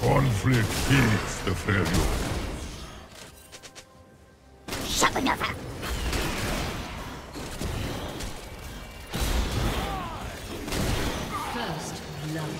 Conflict feeds the failure. Shabanova! First blood.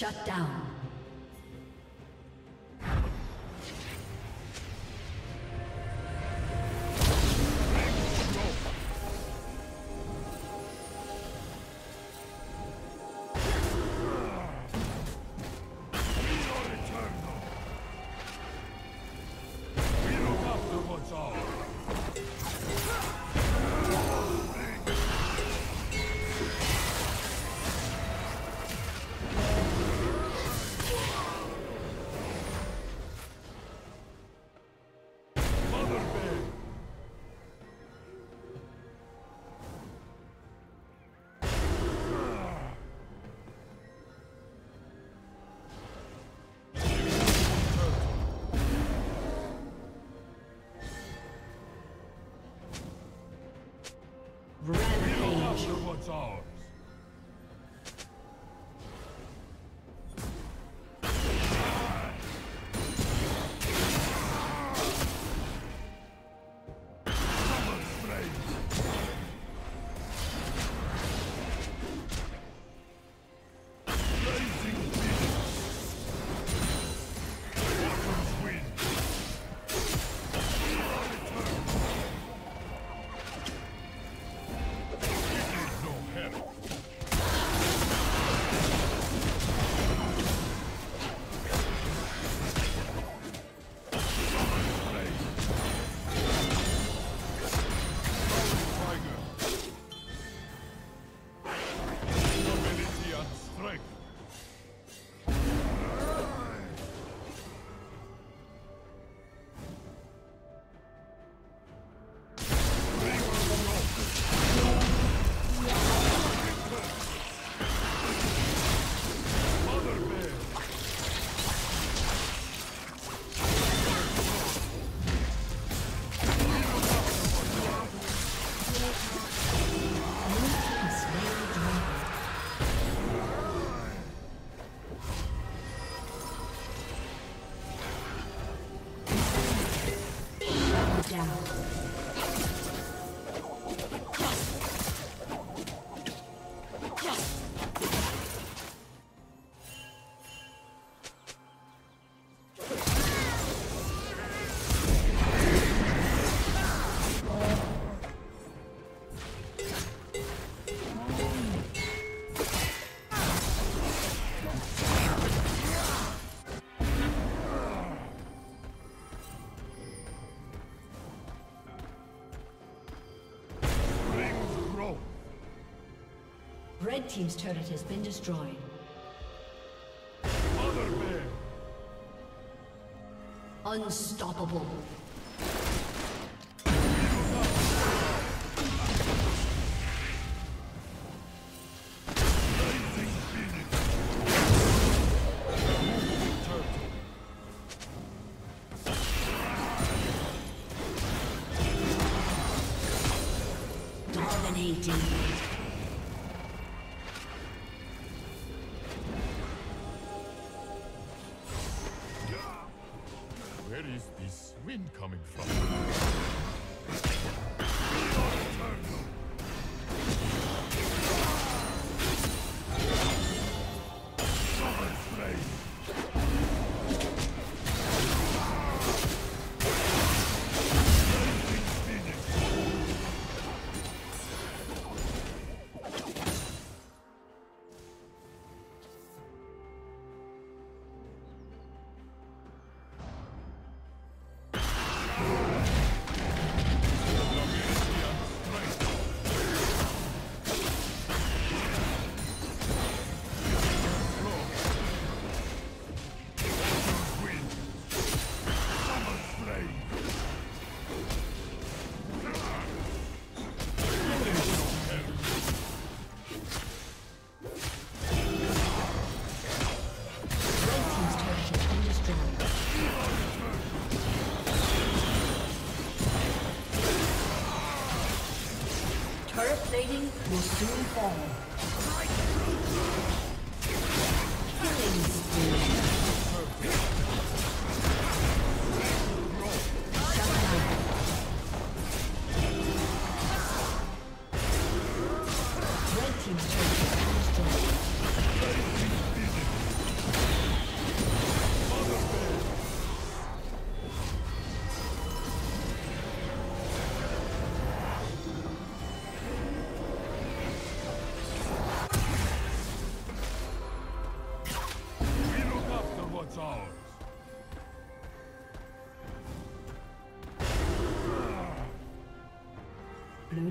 Shut down. Ours. Red Team's turret has been destroyed. Mother man. Unstoppable. Dominating. Where is this wind coming from? Will soon fall. Killing spree. Red Team's turret has been destroyed. Blue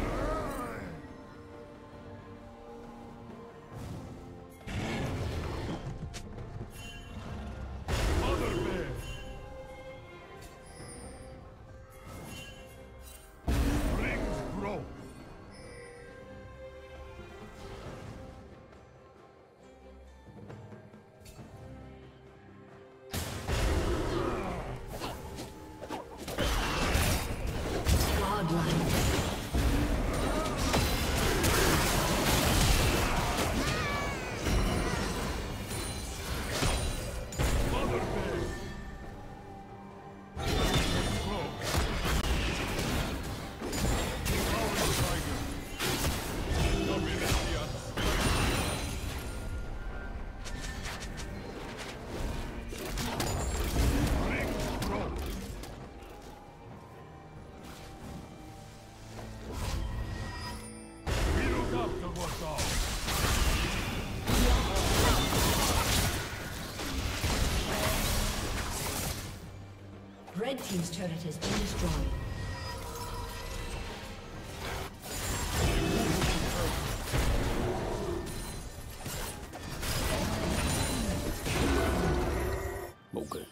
Red team's turret has been destroyed. Okay.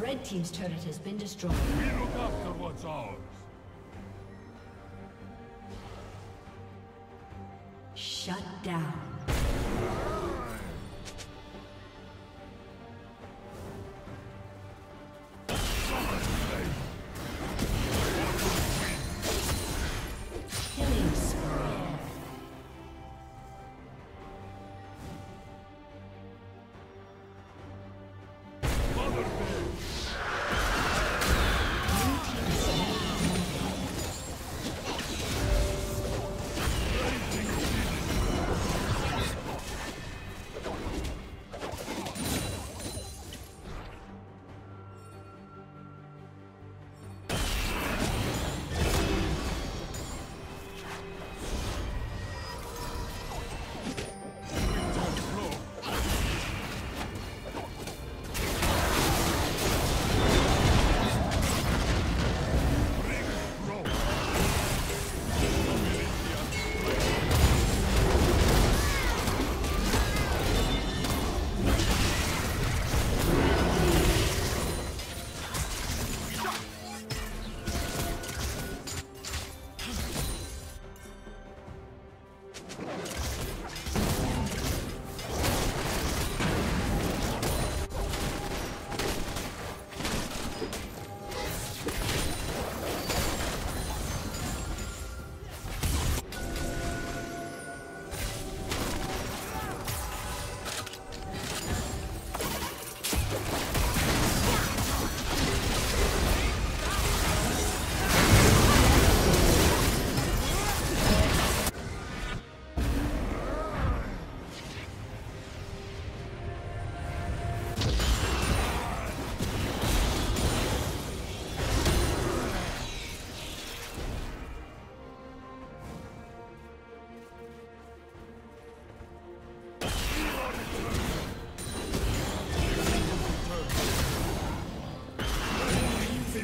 Red team's turret has been destroyed. We look after what's ours. Shut down. Killing spree.